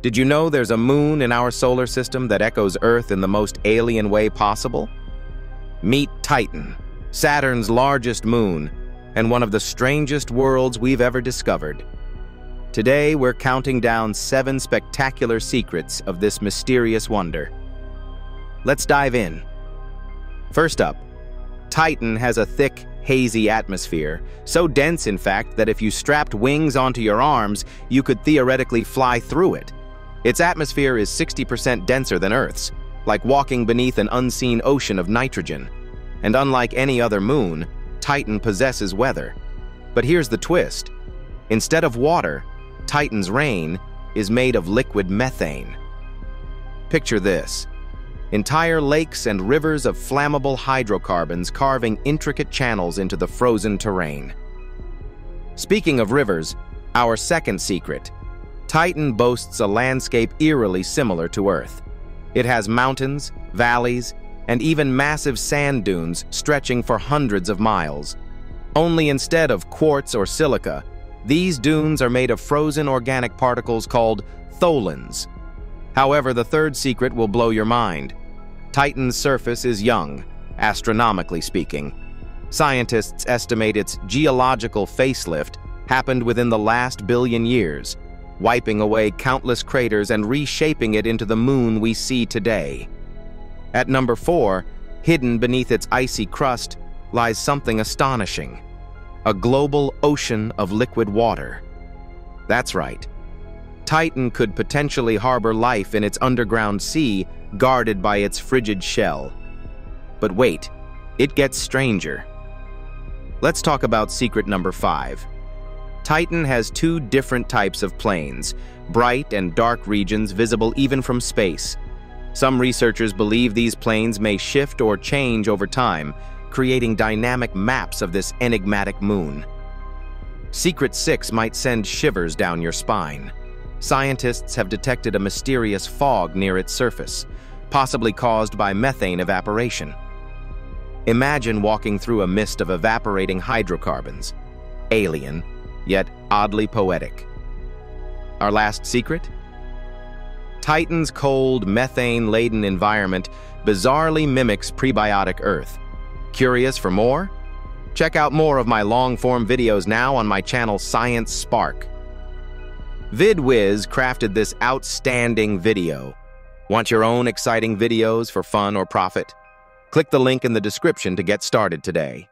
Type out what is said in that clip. Did you know there's a moon in our solar system that echoes Earth in the most alien way possible? Meet Titan, Saturn's largest moon, and one of the strangest worlds we've ever discovered. Today, we're counting down 7 spectacular secrets of this mysterious wonder. Let's dive in. First up, Titan has a thick, hazy atmosphere, so dense in fact that if you strapped wings onto your arms, you could theoretically fly through it. Its atmosphere is 60% denser than Earth's, like walking beneath an unseen ocean of nitrogen. And unlike any other moon, Titan possesses weather. But here's the twist. Instead of water, Titan's rain is made of liquid methane. Picture this. Entire lakes and rivers of flammable hydrocarbons carving intricate channels into the frozen terrain. Speaking of rivers, our second secret. Titan boasts a landscape eerily similar to Earth. It has mountains, valleys, and even massive sand dunes stretching for hundreds of miles. Only instead of quartz or silica, these dunes are made of frozen organic particles called tholins. However, the third secret will blow your mind. Titan's surface is young, astronomically speaking. Scientists estimate its geological facelift happened within the last billion years, wiping away countless craters and reshaping it into the moon we see today. At number 4, hidden beneath its icy crust, lies something astonishing: a global ocean of liquid water. That's right. Titan could potentially harbor life in its underground sea, guarded by its frigid shell. But wait, it gets stranger. Let's talk about secret number 5. Titan has 2 different types of planes, bright and dark regions visible even from space. Some researchers believe these planes may shift or change over time, creating dynamic maps of this enigmatic moon. Secret 6 might send shivers down your spine. Scientists have detected a mysterious fog near its surface, possibly caused by methane evaporation. Imagine walking through a mist of evaporating hydrocarbons. Alien, yet oddly poetic. Our last secret? Titan's cold, methane-laden environment bizarrely mimics prebiotic Earth. Curious for more? Check out more of my long-form videos now on my channel Science Spark. VidWiz crafted this outstanding video. Want your own exciting videos for fun or profit? Click the link in the description to get started today.